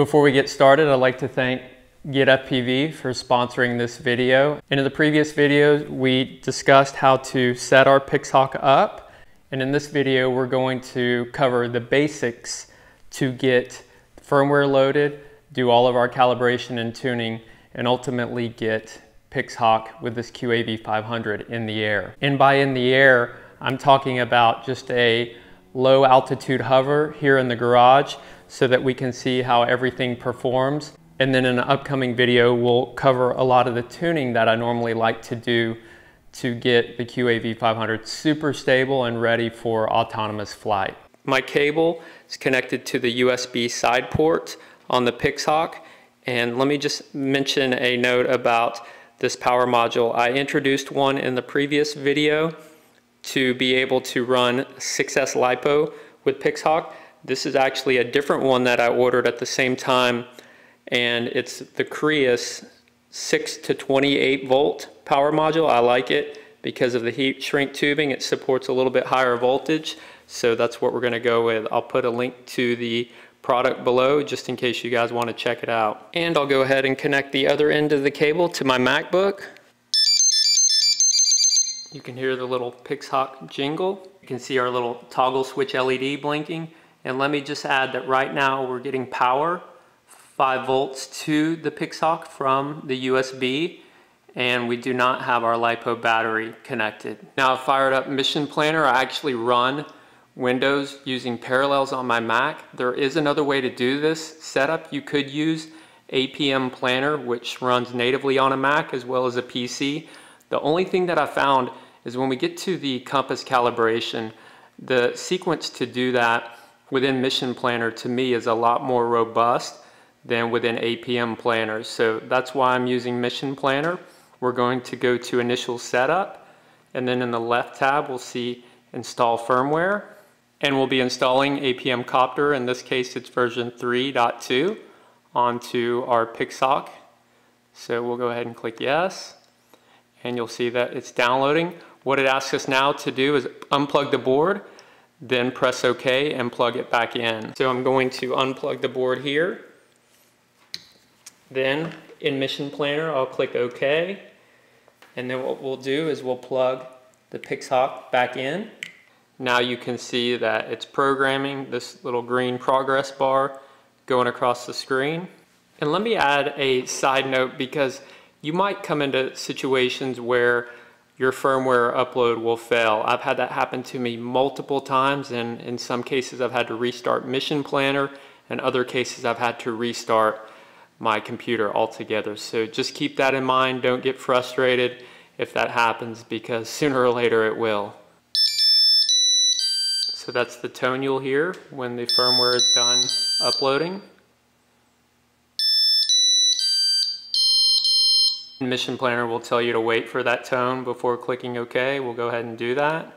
Before we get started, I'd like to thank GetFPV for sponsoring this video. And in the previous videos, we discussed how to set our Pixhawk up. And in this video, we're going to cover the basics to get firmware loaded, do all of our calibration and tuning, and ultimately get Pixhawk with this QAV500 in the air. And by in the air, I'm talking about just a low altitude hover here in the garage so that we can see how everything performs. And then in an upcoming video, we'll cover a lot of the tuning that I normally like to do to get the QAV500 super stable and ready for autonomous flight. My cable is connected to the USB side port on the Pixhawk. And let me just mention a note about this power module. I introduced one in the previous video to be able to run 6S LiPo with Pixhawk. This is actually a different one that I ordered at the same time, and it's the Creus 6 to 28 volt power module. I like it because of the heat shrink tubing. It supports a little bit higher voltage, so that's what we're going to go with. I'll put a link to the product below just in case you guys want to check it out. And I'll go ahead and connect the other end of the cable to my MacBook. You can hear the little Pixhawk jingle. You can see our little toggle switch LED blinking. And let me just add that right now we're getting power, 5 volts to the Pixhawk from the USB, and we do not have our LiPo battery connected. Now I've fired up Mission Planner. I actually run Windows using Parallels on my Mac. There is another way to do this setup. You could use APM Planner, which runs natively on a Mac as well as a PC. The only thing that I found is when we get to the compass calibration, the sequence to do that within Mission Planner to me is a lot more robust than within APM Planner. So that's why I'm using Mission Planner. We're going to go to Initial Setup, and then in the left tab we'll see Install Firmware, and we'll be installing APM Copter. In this case it's version 3.2 onto our Pixhawk. So we'll go ahead and click Yes. And you'll see that it's downloading. What it asks us now to do is unplug the board, then press OK and plug it back in. So I'm going to unplug the board here. Then in Mission Planner, I'll click OK. And then what we'll do is we'll plug the Pixhawk back in. Now you can see that it's programming this little green progress bar going across the screen. And let me add a side note, because you might come into situations where your firmware upload will fail. I've had that happen to me multiple times, and in some cases I've had to restart Mission Planner, and other cases I've had to restart my computer altogether. So just keep that in mind. Don't get frustrated if that happens, because sooner or later it will. So that's the tone you'll hear when the firmware is done uploading. Mission Planner will tell you to wait for that tone before clicking OK. We'll go ahead and do that.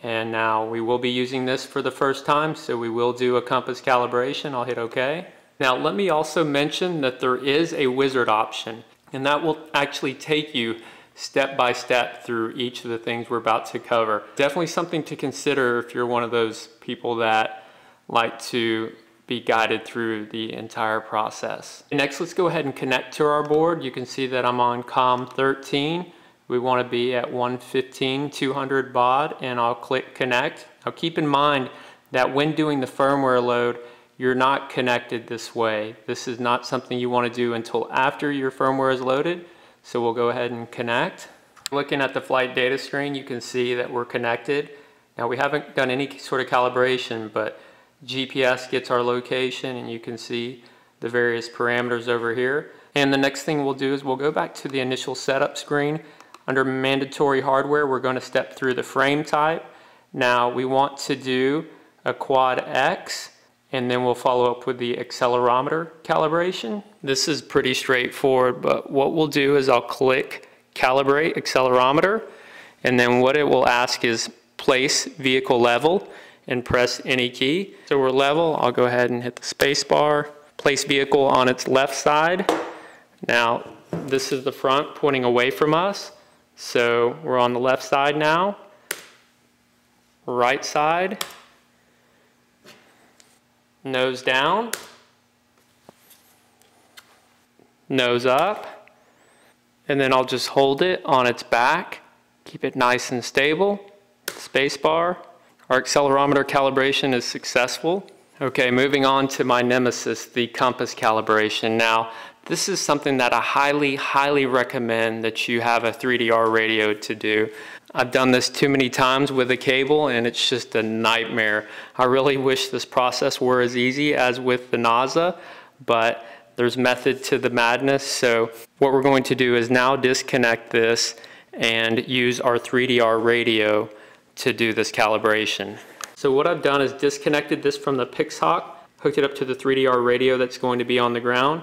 And now we will be using this for the first time, so we will do a compass calibration. I'll hit OK. Now let me also mention that there is a wizard option, and that will actually take you step by step through each of the things we're about to cover. Definitely something to consider if you're one of those people that like to be guided through the entire process. Next, let's go ahead and connect to our board. You can see that I'm on COM13. We want to be at 115 200 baud, and I'll click connect. Now keep in mind that when doing the firmware load, you're not connected this way. This is not something you want to do until after your firmware is loaded. So we'll go ahead and connect. Looking at the flight data screen, you can see that we're connected. Now we haven't done any sort of calibration, but GPS gets our location, and you can see the various parameters over here. And the next thing we'll do is we'll go back to the Initial Setup screen. Under mandatory hardware, we're going to step through the frame type. Now we want to do a quad X, and then we'll follow up with the accelerometer calibration. This is pretty straightforward, but what we'll do is I'll click Calibrate Accelerometer, and then what it will ask is place vehicle level, and press any key. So we're level. I'll go ahead and hit the space bar. Place vehicle on its left side. Now this is the front pointing away from us, so we're on the left side now. Right side. nose down, nose up, and then I'll just hold it on its back, keep it nice and stable, spacebar. Our accelerometer calibration is successful. Okay, moving on to my nemesis, the compass calibration. Now, this is something that I highly, highly recommend that you have a 3DR radio to do. I've done this too many times with a cable and it's just a nightmare. I really wish this process were as easy as with the Naza, but there's method to the madness. So what we're going to do is now disconnect this and use our 3DR radio to do this calibration. So what I've done is disconnected this from the Pixhawk, hooked it up to the 3DR radio that's going to be on the ground,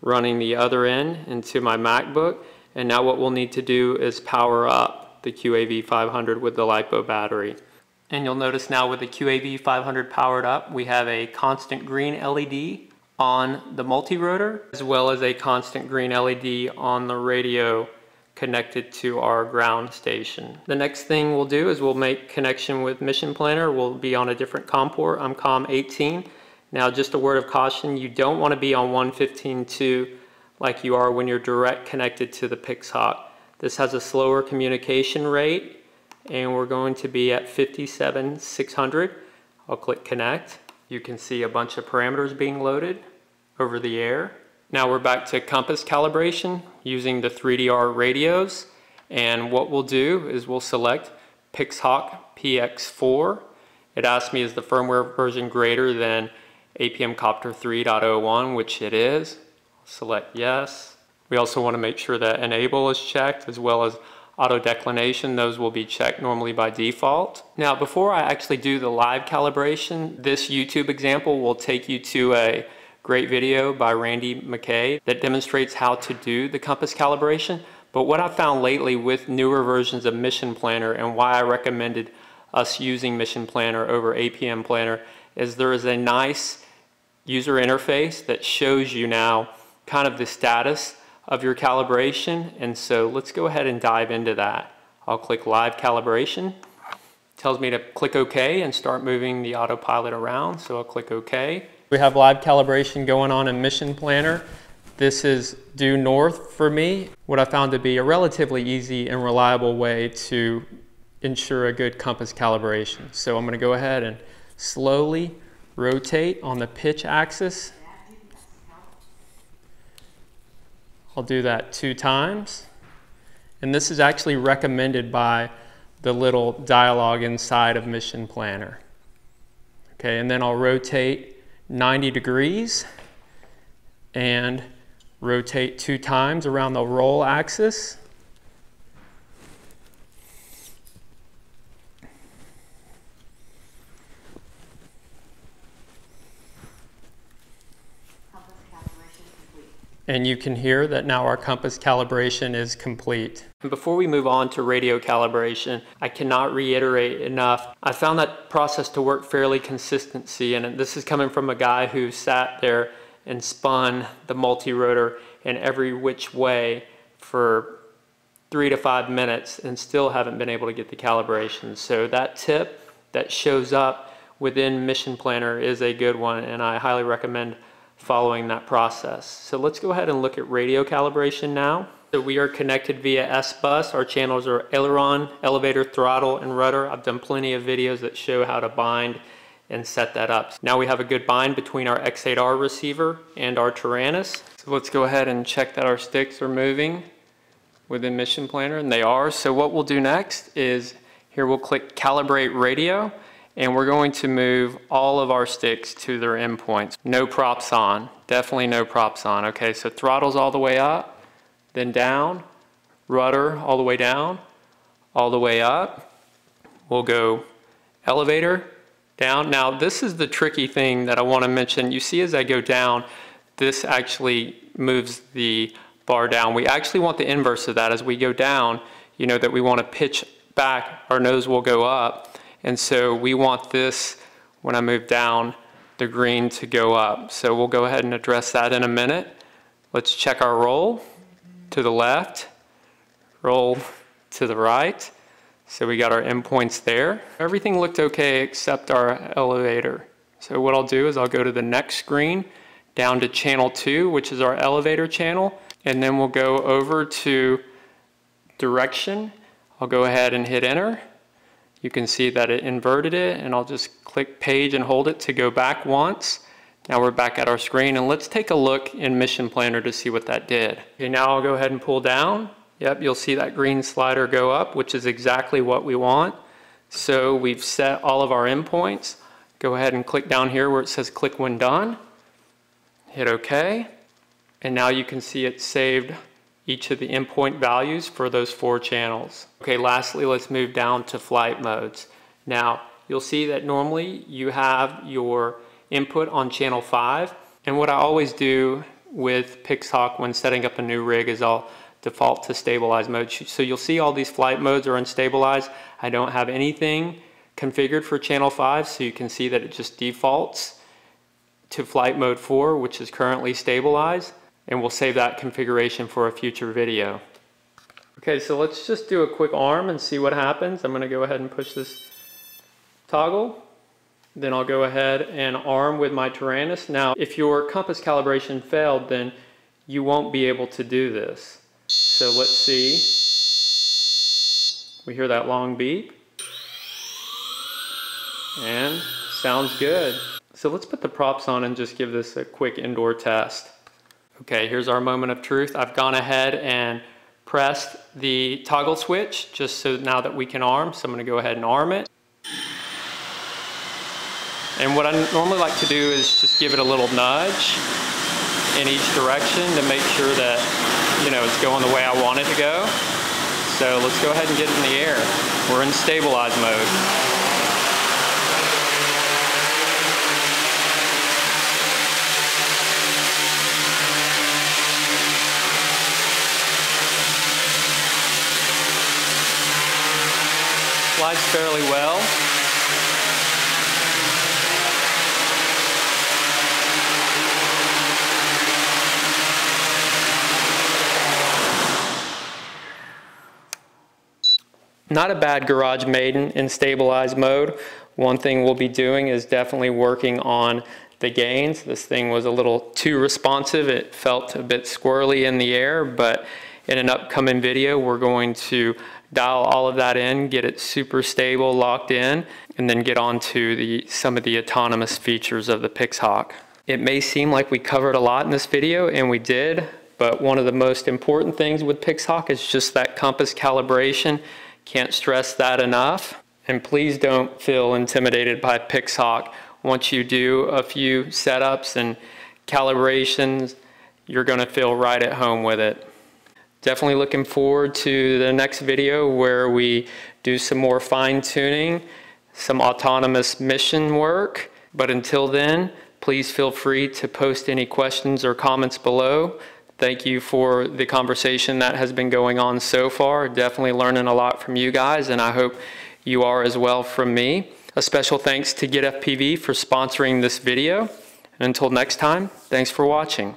running the other end into my MacBook, and now what we'll need to do is power up the QAV500 with the LiPo battery. And you'll notice now with the QAV500 powered up, we have a constant green LED on the multi-rotor, as well as a constant green LED on the radio connected to our ground station. The next thing we'll do is we'll make connection with Mission Planner. We'll be on a different COM port. I'm COM 18. Now just a word of caution, you don't want to be on 115.2 like you are when you're direct connected to the Pixhawk. This has a slower communication rate and we're going to be at 57,600. I'll click connect. You can see a bunch of parameters being loaded over the air. Now we're back to compass calibration using the 3DR radios, and what we'll do is we'll select Pixhawk PX4. It asks me, is the firmware version greater than APM Copter 3.01, which it is. Select yes. We also want to make sure that enable is checked, as well as auto declination. Those will be checked normally by default. Now before I actually do the live calibration, this YouTube example will take you to a great video by Randy McKay that demonstrates how to do the compass calibration. But what I found lately with newer versions of Mission Planner, and why I recommended us using Mission Planner over APM Planner, is there is a nice user interface that shows you now kind of the status of your calibration. And so let's go ahead and dive into that. I'll click live calibration. It tells me to click OK and start moving the autopilot around, so I'll click OK. We have live calibration going on in Mission Planner. This is due north for me. What I found to be a relatively easy and reliable way to ensure a good compass calibration. So I'm going to go ahead and slowly rotate on the pitch axis. I'll do that 2 times. And this is actually recommended by the little dialog inside of Mission Planner. Okay, and then I'll rotate 90 degrees and rotate 2 times around the roll axis. Compass calibration complete. And you can hear that now our compass calibration is complete. Before we move on to radio calibration, I cannot reiterate enough, I found that process to work fairly consistently, and this is coming from a guy who sat there and spun the multi-rotor in every which way for 3 to 5 minutes and still haven't been able to get the calibration. So that tip that shows up within Mission Planner is a good one, and I highly recommend following that process. So let's go ahead and look at radio calibration now. So we are connected via S-Bus. Our channels are aileron, elevator, throttle, and rudder. I've done plenty of videos that show how to bind and set that up. Now we have a good bind between our X8R receiver and our Taranis. So let's go ahead and check that our sticks are moving within Mission Planner, and they are. So what we'll do next is here we'll click Calibrate Radio, and we're going to move all of our sticks to their endpoints. No props on, definitely no props on. Okay, so throttle's all the way up, then down, rudder all the way down, all the way up. We'll go elevator, down. Now this is the tricky thing that I want to mention. You see as I go down, this actually moves the bar down. We actually want the inverse of that. As we go down, you know that we want to pitch back, our nose will go up. And so we want this, when I move down, the green to go up. So we'll go ahead and address that in a minute. Let's check our roll. To the left, roll to the right. So we got our endpoints there. Everything looked okay except our elevator. So what I'll do is I'll go to the next screen, down to channel 2, which is our elevator channel, and then we'll go over to direction. I'll go ahead and hit enter. You can see that it inverted it, and I'll just click page and hold it to go back once. Now we're back at our screen, and let's take a look in Mission Planner to see what that did. Okay, now I'll go ahead and pull down. Yep, you'll see that green slider go up, which is exactly what we want. So we've set all of our endpoints. Go ahead and click down here where it says click when done. Hit OK. And now you can see it saved each of the endpoint values for those 4 channels. Okay, lastly, let's move down to flight modes. Now, you'll see that normally you have your input on channel 5. And what I always do with Pixhawk when setting up a new rig is I'll default to stabilize mode. So you'll see all these flight modes are unstabilized. I don't have anything configured for channel 5, so you can see that it just defaults to flight mode 4, which is currently stabilized, and we'll save that configuration for a future video. Okay, so let's just do a quick arm and see what happens. I'm going to go ahead and push this toggle. Then I'll go ahead and arm with my Taranis. Now, if your compass calibration failed, then you won't be able to do this. So let's see. We hear that long beep. And sounds good. So let's put the props on and just give this a quick indoor test. Okay, here's our moment of truth. I've gone ahead and pressed the toggle switch just so now that we can arm. So I'm going to go ahead and arm it. And what I normally like to do is just give it a little nudge in each direction to make sure that, you know, it's going the way I want it to go. So let's go ahead and get it in the air. We're in stabilize mode. Slides fairly well. Not a bad garage maiden in stabilized mode. One thing we'll be doing is definitely working on the gains. This thing was a little too responsive. It felt a bit squirrely in the air, but in an upcoming video, we're going to dial all of that in, get it super stable, locked in, and then get on to some of the autonomous features of the Pixhawk. It may seem like we covered a lot in this video, and we did, but one of the most important things with Pixhawk is just that compass calibration. Can't stress that enough. And please don't feel intimidated by Pixhawk. Once you do a few setups and calibrations, you're going to feel right at home with it. Definitely looking forward to the next video where we do some more fine-tuning, some autonomous mission work. But until then, please feel free to post any questions or comments below. Thank you for the conversation that has been going on so far. Definitely learning a lot from you guys, and I hope you are as well from me. A special thanks to GetFPV for sponsoring this video. And until next time, thanks for watching.